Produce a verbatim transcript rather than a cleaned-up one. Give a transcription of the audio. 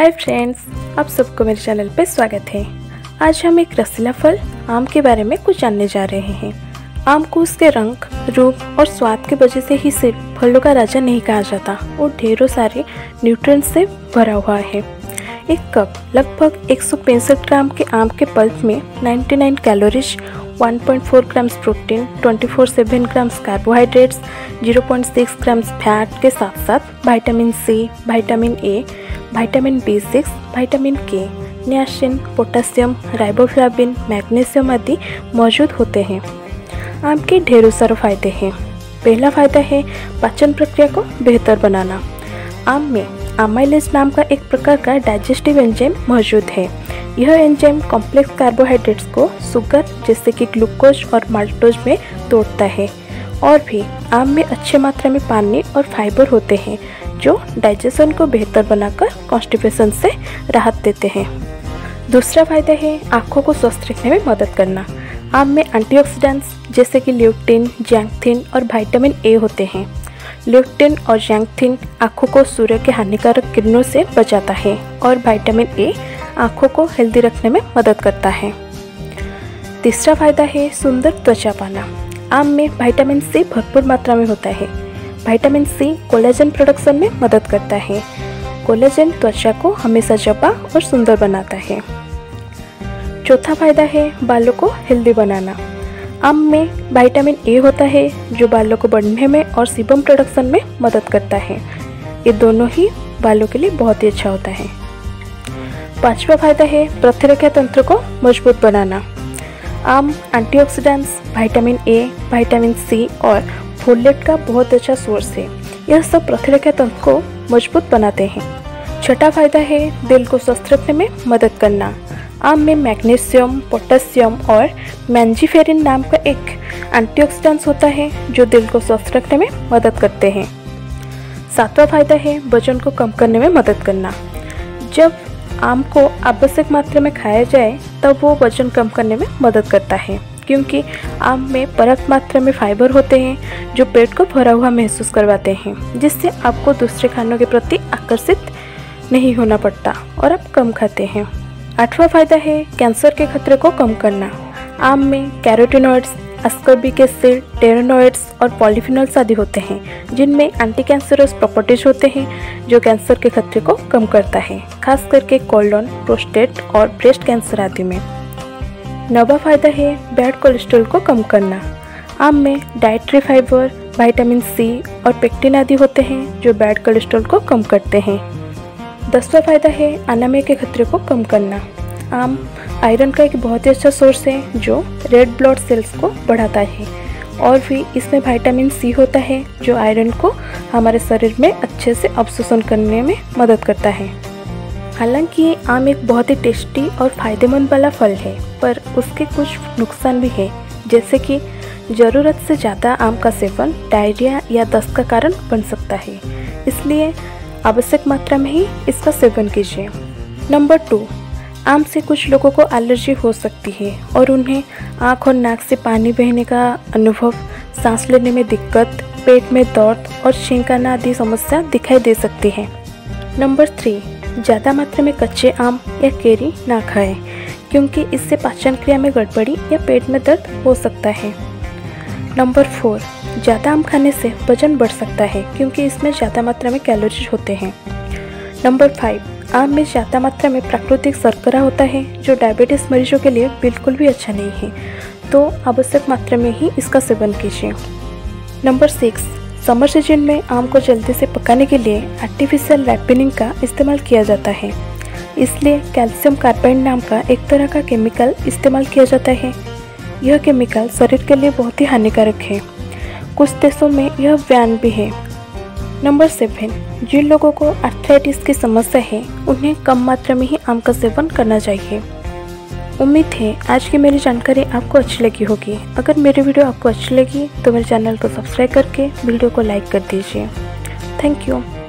Hi friends, आप सबको मेरे चैनल पे स्वागत है। आज हम एक रसीला फल आम के बारे में कुछ जानने जा रहे हैं। आम को उसके रंग, रूप और स्वाद की वजह से ही सिर्फ फलों का राजा नहीं कहा जाता और ढेरों सारे न्यूट्रिएंट्स से भरा हुआ है। एक कप लगभग एक सौ पैंसठ ग्राम के आम के पल्प में निन्यानवे calories, one point four grams protein, चौबीस दशमलव सात grams carbohydrates, zero point six grams fat के साथ साथ vitamin C, vitamin A, vitamin B six, vitamin K, niacin, potassium, riboflavin, magnesium आदि मौजूद होते हैं। आम के ढेरों सारे फायदे हैं। पहला फायदा है पाचन प्रक्रिया को बेहतर बनाना। आम में अमाइलेज नाम का एक प्रकार का डाइजेस्टिव एंजाइम मौजूद है। यह एंजाइम कॉम्प्लेक्स कार्बोहाइड्रेट्स को शुगर जैसे कि ग्लूकोज और माल्टोज में तोड़ता है। और भी आम में अच्छे मात्रा में पानी और फाइबर होते हैं जो डाइजेशन को बेहतर बनाकर कॉन्स्टिपेशन से राहत देते हैं। दूसरा फायदा है आँखों को स्वस्थ रखने में मदद करना। आम में एंटीऑक्सीडेंट्स जैसे कि ल्यूटिन, जैंक्थिन और विटामिन ए होते हैं। ल्यूटिन और जैंक्थिन आँखों को सूर्य के हानिकारक किरणों से बचाता है और विटामिन ए आँखों को हेल्दी रखने में मदद करता है। तीसरा फायदा है सुंदर त्वचा पाना। आम में विटामिन सी भरपूर मात्रा में होता है। विटामिन सी कोलेजन प्रोडक्शन में मदद करता है। कोलेजन त्वचा को हमेशा चपा और सुंदर बनाता है। चौथा फायदा है बालों को हेल्दी बनाना। आम में विटामिन ए होता है जो बालों को बढ़ने में और सीबम प्रोडक्शन में मदद करता है। ये दोनों ही बालों के लिए बहुत ही अच्छा होता है। पांचवा फायदा है प्रतिरक्षा तंत्र को मजबूत बनाना। आम antioxidants, vitamin A, vitamin C और फोलेट का बहुत अच्छा सोर्स है। यह सब प्रतिरक्षा तंत्र को मजबूत बनाते हैं। छठा फायदा है दिल को स्वस्थ रखने में मदद करना। आम में मैग्नीशियम, पोटेशियम और मैंजीफेरिन नाम का एक एंटीऑक्सीडेंट्स होता है जो दिल को स्वस्थ रखने में मदद करते हैं। सातवां फायदा है वजन को कम करने में मदद करना। जब आम को आवश्यक मात्रा में खाया जाए तब वो वजन कम करने में मदद करता है, क्योंकि आम में पर्याप्त मात्रा में फाइबर होते हैं जो पेट को भरा हुआ महसूस करवाते हैं, जिससे आपको दूसरे खानों के प्रति आकर्षित नहीं होना पड़ता और आप कम खाते हैं। आठवां फायदा है कैंसर के खतरे को कम करना। आम में कैरोटिनॉइड्स, अस्कॉर्बिक एसिड, टेरानॉइड्स और पॉलीफिनॉल्स आदि होते हैं जिनमें एंटी कैंसरस प्रॉपर्टीज होते हैं जो कैंसर के खतरे को कम करता है, खास करके कोलन, प्रोस्टेट और ब्रेस्ट कैंसर आदि में। नौवां फायदा है बैड कोलेस्ट्रॉल को कम करना। आम में डाइटरी फाइबर, विटामिन सी और पेक्टिन आदि होते हैं जो बैड कोलेस्ट्रॉल को कम करते हैं। दसवां फायदा है अनामिया के खतरे को कम करना। आम आयरन का एक बहुत ही अच्छा सोर्स है जो रेड ब्लड सेल्स को बढ़ाता है और भी इसमें विटामिन सी होता है जो आयरन को हमारे शरीर में अच्छे से अवशोषण करने में मदद करता है। हालांकि आम एक बहुत ही टेस्टी और फायदेमंद वाला फल है, पर उसके कुछ नुकसान भी हैं, जैसे कि ज़रूरत से ज़्यादा आम का सेवन डायरिया या दस्त का कारण बन सकता है, इसलिए आवश्यक मात्रा में ही इसका सेवन कीजिए। नंबर टू, आम से कुछ लोगों को एलर्जी हो सकती है और उन्हें आँख और नाक से पानी बहने का अनुभव, सांस लेने में दिक्कत, पेट में दर्द और छींकना आदि समस्या दिखाई दे सकती है। नंबर थ्री, ज़्यादा मात्रा में कच्चे आम या केरी ना खाएं, क्योंकि इससे पाचन क्रिया में गड़बड़ी या पेट में दर्द हो सकता है। नंबर फोर, ज़्यादा आम खाने से वजन बढ़ सकता है क्योंकि इसमें ज़्यादा मात्रा में कैलोरीज होते हैं। नंबर फाइव, आम में ज़्यादा मात्रा में प्राकृतिक शर्करा होता है जो डायबिटीज़ मरीजों के लिए बिल्कुल भी अच्छा नहीं है, तो आवश्यक मात्रा में ही इसका सेवन कीजिए। नंबर सिक्स, समर सीजन में आम को जल्दी से पकाने के लिए आर्टिफिशियल रैपिनिंग का इस्तेमाल किया जाता है, इसलिए कैल्शियम कार्बाइड नाम का एक तरह का केमिकल इस्तेमाल किया जाता है। यह केमिकल शरीर के लिए बहुत ही हानिकारक है। कुछ देशों में यह बैन भी है। नंबर सेवन, जिन लोगों को आर्थराइटिस की समस्या है उन्हें कम मात्रा में ही आम का सेवन करना चाहिए। उम्मीद है आज की मेरी जानकारी आपको अच्छी लगी होगी। अगर मेरी वीडियो आपको अच्छी लगी तो मेरे चैनल को सब्सक्राइब करके वीडियो को लाइक कर दीजिए। Thank you.